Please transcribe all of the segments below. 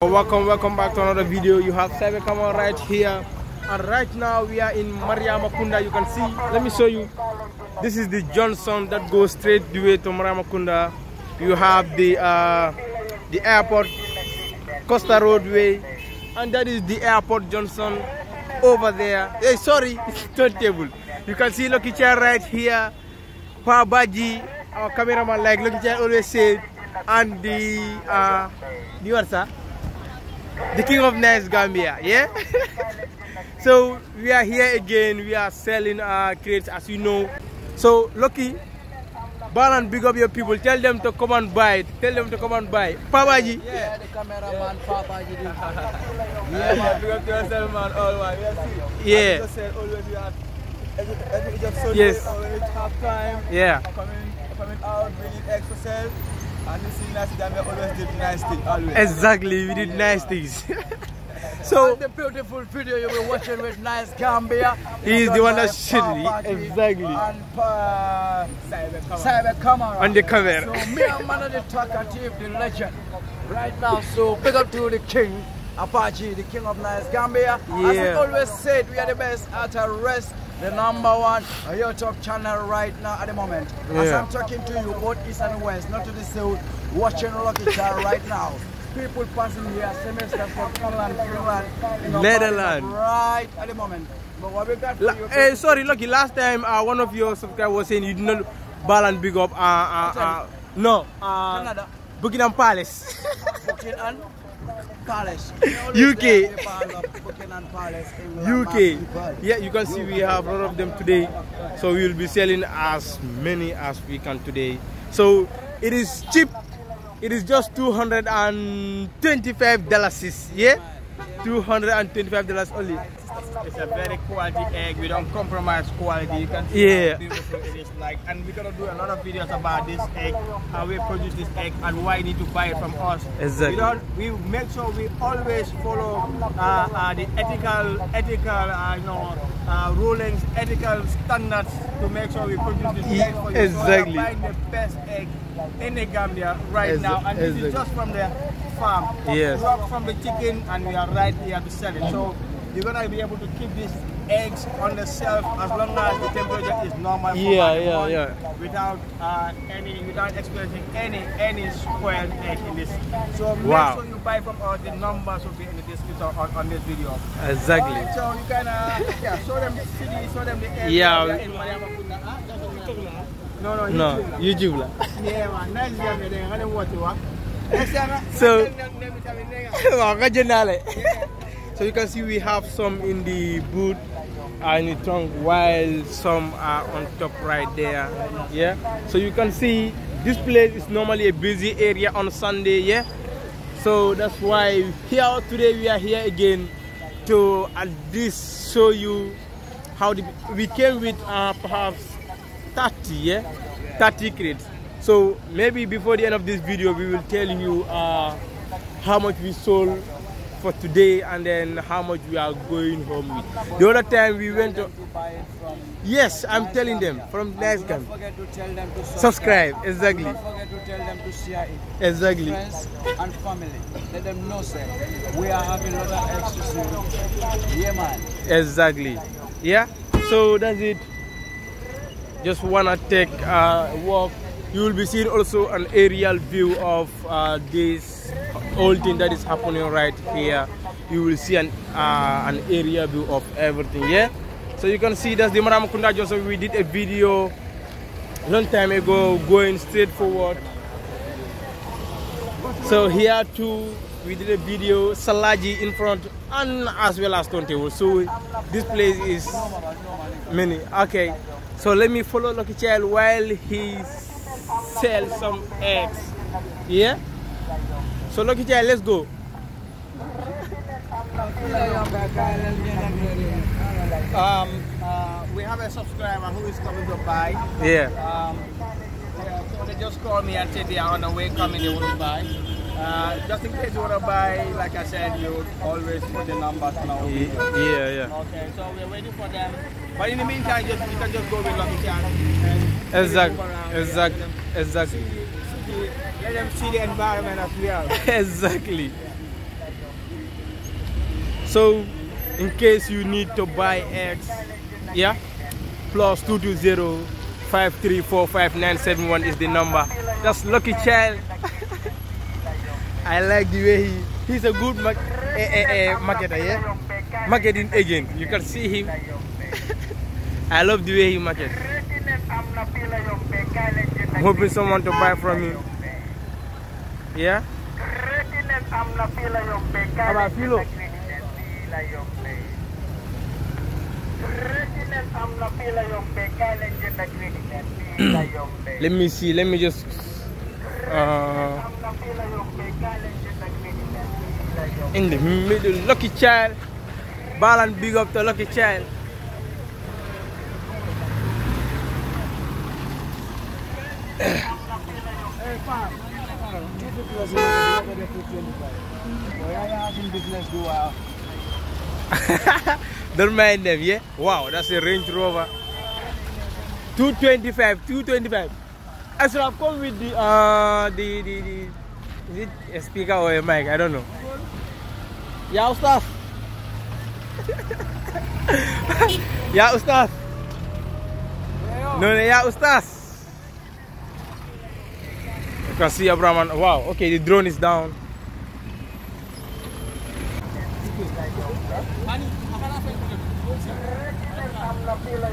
Welcome back to another video. You have Cyber camera right here, and right now we are in Mariama Kunda. You can see, let me show you. This is the Johnson that goes straight the way to Mariama Kunda. You have the airport, Costa Roadway, and that is the airport Johnson over there. Hey, sorry, it's turntable. You can see Loki Chai right here, Papa Ji, our cameraman, like Loki Chai always said, and the what's that? The king of Nice Gambia, yeah. So we are here again. We are selling our crates, as you know. So Loki, ban and big up your people. Tell them to come and buy. Tell them to come and buy. Papa Ji. Yeah, the cameraman, Papa Ji. Yeah, man, big up to yourself, man. All right. Yeah. Yes. Yeah. Coming out, bringing extra sales. And you see Nice Gambia always did nice things, always. Exactly, we did nice things. So the beautiful video you were watching with Nice Gambia. He is the one that shitty. Exactly. And Cyber camera. On the camera. So me and man of the talkative, the legend. Right now, so pick up to the king, Papa Ji, the king of Nice Gambia. Yeah. As we always said, we are the best at a rest. The number one YouTube channel right now at the moment. Yeah. As I'm talking to you, both east and west, not to the south, watching Loki Chai right now. People passing here, semester from Finland, Netherlands, right at the moment. But what we got for you, hey, sorry, Loki, last time one of your subscribers was saying you did not balance big up. Canada. Buckingham Palace. Buckingham Palace. UK. UK. Yeah, you can see we have a lot of them today. So we will be selling as many as we can today. So it is cheap. It is just $225. Yeah? $225 only. It's a very quality egg. We don't compromise quality. You can see how beautiful it is like. And we're gonna do a lot of videos about this egg, how we produce this egg, and why you need to buy it from us. Exactly. We make sure we always follow the ethical rulings, ethical standards to make sure we produce this egg for you. Exactly. So we are buying the best egg in the Gambia right now, and this is just from the farm. Yes. From the chicken, and we are right here to sell it. So you're gonna be able to keep these eggs on the shelf as long as the temperature is normal. Without experiencing any spoiled egg in this. So make sure you buy from us. The numbers will be in the description on this video. Exactly. Right, so you can show them the city, show them the eggs. Yeah. No, YouTube. Yeah, man. Nice Gambia. They're gonna watch you. So you can see we have some in the boot and the trunk, while some are on top right there. Yeah. So you can see this place is normally a busy area on Sunday. Yeah. So that's why here today we are here again to at least show you how we came with perhaps 30. Yeah. 30 crates. So maybe before the end of this video we will tell you how much we sold for today, and then how much we are going home with. The other time we went to buy it from, yes, I'm telling them from Nice Gambia. Don't forget to tell them to subscribe. Exactly. Don't forget to tell them to share it. Exactly. Friends and family. Let them know, sir, we are having a lot of exercise. Yeah, man. Exactly. Yeah. So that's it. Just wanna take a walk. You will be seeing also an aerial view of this whole thing that is happening right here. You will see an aerial view of everything, yeah? So you can see that's the Mariama Kunda Junction. We did a video long time ago going straight forward. So here too, we did a video, Salaji in front, and as well as Tontable. So this place is many. Okay, so let me follow Loki Chai while he's sell some eggs. Yeah? So Loki Chai, let's go. We have a subscriber who is coming to buy. Yeah. So they just called me and said they are on the way coming, they want to buy. Just in case you want to buy, like I said, you always put the numbers on our video. Yeah. Okay, so we're waiting for them. But in the meantime, you can just go with Loki Chai. Exactly. Let them see the environment as well. Exactly. So in case you need to buy eggs, yeah, plus 220-534-5971 is the number. That's Loki Chai. I like the way he's a good marketer, yeah? Marketing agent, you can see him. I love the way he markets. I'm hoping someone to buy from him. Yeah? How about Philo? Let me see, let me just in the middle. Loki Chai. Ball and big up to Loki Chai. Don't mind them, yeah? Wow, that's a Range Rover. 225. I should have come with the is it a speaker or a mic? I don't know. Yeah, Ustaz. Yeah, Ustaz. No, yeah, Ustaz. You can see Abraman. Wow, okay, the drone is down. Yeah.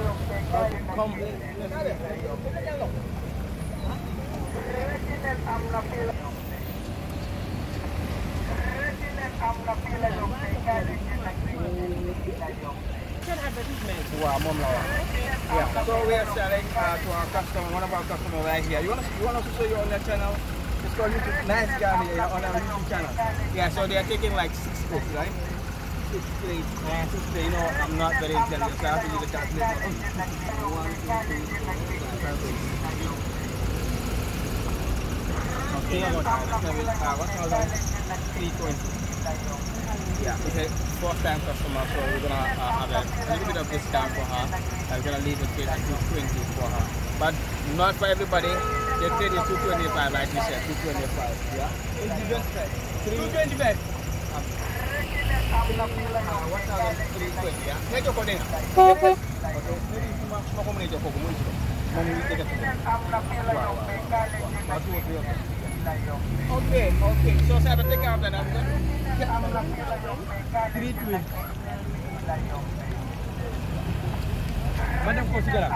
So we are selling to our customer, one of our customers right here. You want us to show you on that channel? It's called YouTube, Nice Gambia, on our YouTube channel. Yeah, so they are taking like 6 plates, right? 6 plates. Yeah, 6 plates. You know, I'm not very intelligent, so I have to use the calculator. 1, 2, 3, 4, 5, 6. Okay, $1,320. Yeah, it's a first-time customer, so we're gonna have a little bit of discount for her. I'm gonna leave it at 220 for her, but not for everybody. They trade is 225, like you said, 225. Yeah. It's the best price. 225. 1,320. Yeah. Neto kone. Neto. Neri kuma kuma kome neto koko muri. Mami wite kato. Okay. So I will take out the number. 320. Madam Kosigala.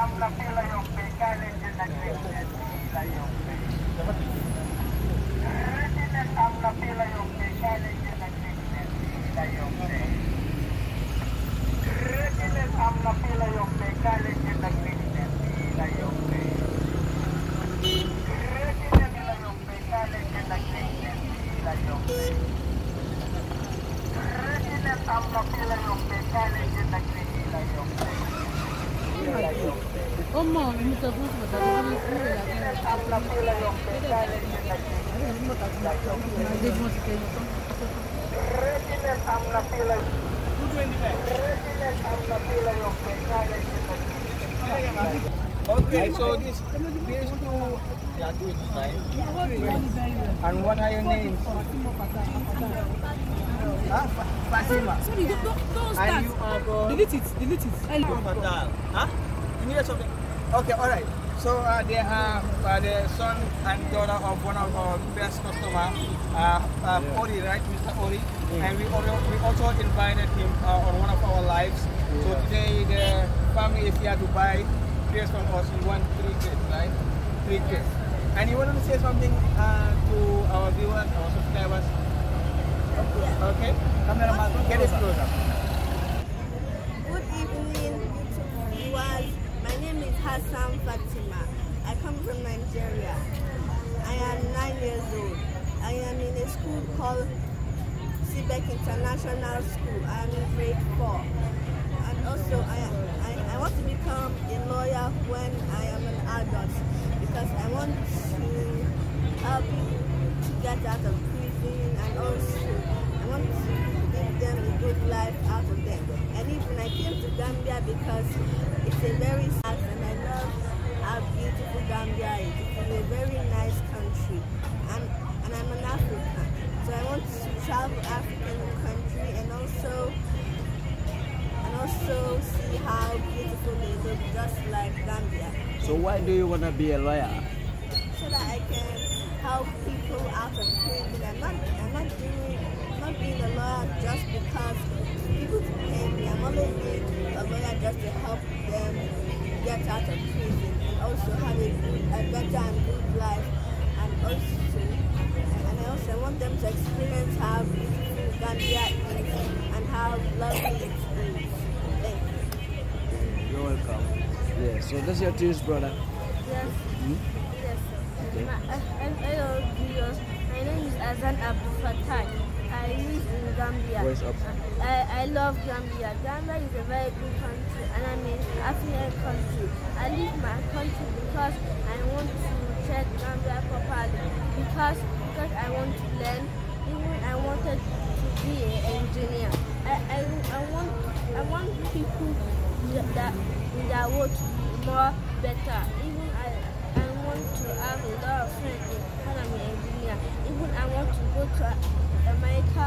Okay, so these two are doing fine. And what are your names? Fatima. Sorry, don't start. And you are going... Delete it. Huh? You needed something? Okay, alright. So they are the son and daughter of one of our best customers, Ori, right? Mr. Ori. Yeah. And we also invited him on one of our lives. Yeah. So today the family is here to buy crates from us. We want 3 crates, right? 3 crates. And you wanted to say something to our viewers, our subscribers? Okay, cameraman, get it closer. Good evening, beautiful viewers. My name is Hassan Fatima. I come from Nigeria. I am 9 years old. I am in a school called Sibek International School. I am in grade 4. And also, I want to become a lawyer when I am an adult because I want to help to get out of prison and also. I want to give them a good life out of them. And even I came to Gambia because it's a very sad and I love how beautiful Gambia is. It's a very nice country. And I'm an African. So I want to travel African country and also just like Gambia. So why do you want to be a lawyer? So that I can help people out of prison. I'm not being a lawyer just because people pay me. I'm only being a lawyer just to help them get out of prison and also have a better and good life. And I also want them to experience how beautiful Gambia is and how lovely it is. You're welcome. Yeah, so that's your tears, brother. Yes. Hmm? Yes, sir. Okay. I'm LBS. My name is Azan Abdu Fatai. I live in Gambia. Where's up? I love Gambia. Gambia is a very good country, and I'm an African country. I leave my country because I want to check Gambia properly. Because I want to learn. Even I wanted to be an engineer. I want people that would be more better. Even I want to have a lot of friends in Panama, engineer. Even I want to go to America,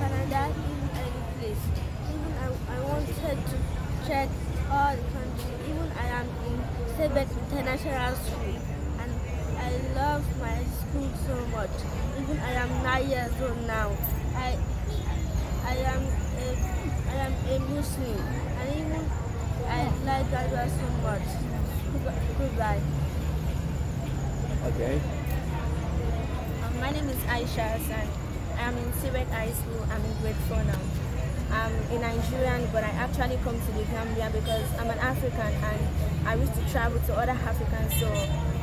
Canada, even any place. Even I wanted to check all the countries. Even I am in Sibek International School, and I love my school so much. Even I am 9 years old now. I am a Muslim, and even I like Gambia so much. Goodbye. Okay. My name is Aisha, and I'm in Sibek High School. I'm in grade 4 now. I'm a Nigerian, but I actually come to the Gambia because I'm an African and I wish to travel to other Africans so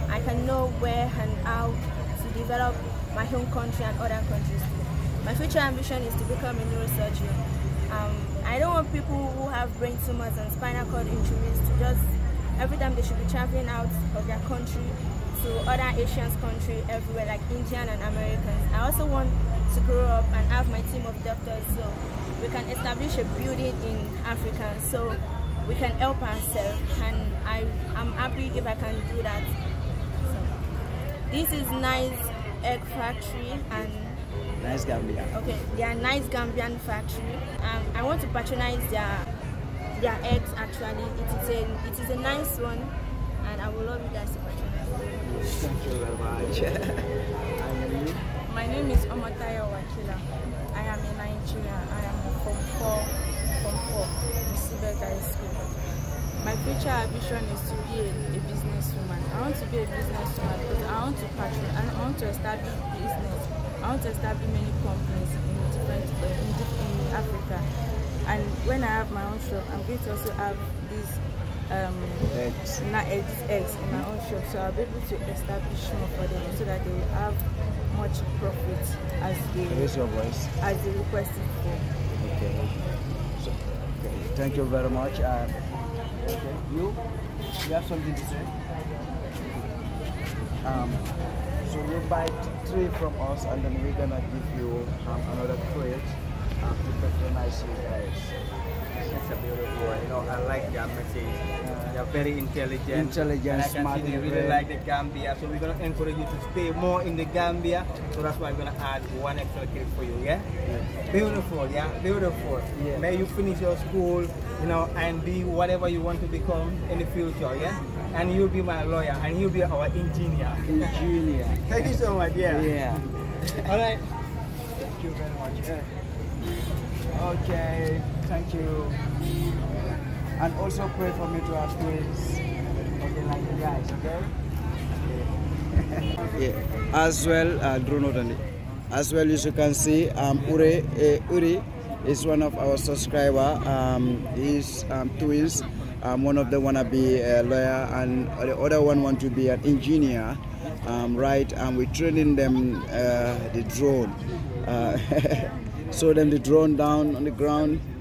I can know where and how to develop my home country and other countries too. My future ambition is to become a neurosurgeon. I don't want people who have brain tumors and spinal cord injuries to just, every time they should be traveling out of their country to other Asian countries everywhere, like Indian and Americans. I also want to grow up and have my team of doctors so we can establish a building in Africa so we can help ourselves, and I'm happy if I can do that. So, this is Nice Egg Factory and Nice Gambia. Okay, they are Nice Gambian factory. I want to patronize their eggs actually. It is a nice one, and I would love you guys to patronize. Thank you very much. And you? My name is Omotayo Wakila. I am a Nigerian. I am from Sibek High School. My future ambition is to be a businesswoman. I want to be a businesswoman because I want to establish business. I want to establish many companies in Africa, and when I have my own shop, I'm going to also have these eggs in my own shop, so I'll be able to establish more for them so that they will have much profit as they request it for. Okay. So, okay. Thank you very much. Okay. You have something to say? So you buy 3 from us, and then we're gonna give you another crate to patronize you guys. It's a beautiful one. You know, I like their message. They are very intelligent. Intelligent, smart. They really like the Gambia. So we're gonna encourage you to stay more in the Gambia. So that's why I'm gonna add one extra crate for you. Yeah? Yeah. Beautiful. Yeah. Beautiful. Yeah. May you finish your school, you know, and be whatever you want to become in the future. Yeah. And you'll be my lawyer, and you'll be our engineer. Engineer. Thank you so much, yeah. Yeah. All right. Thank you very much. Yeah. Okay, thank you. And also pray for me to have twins. Okay, like you guys, okay? Yeah. As well, as well, as you can see, Uri is one of our subscribers. He's twins. One of them want to be a lawyer, and the other one want to be an engineer, right? And we're training them the drone. Show them the drone down on the ground.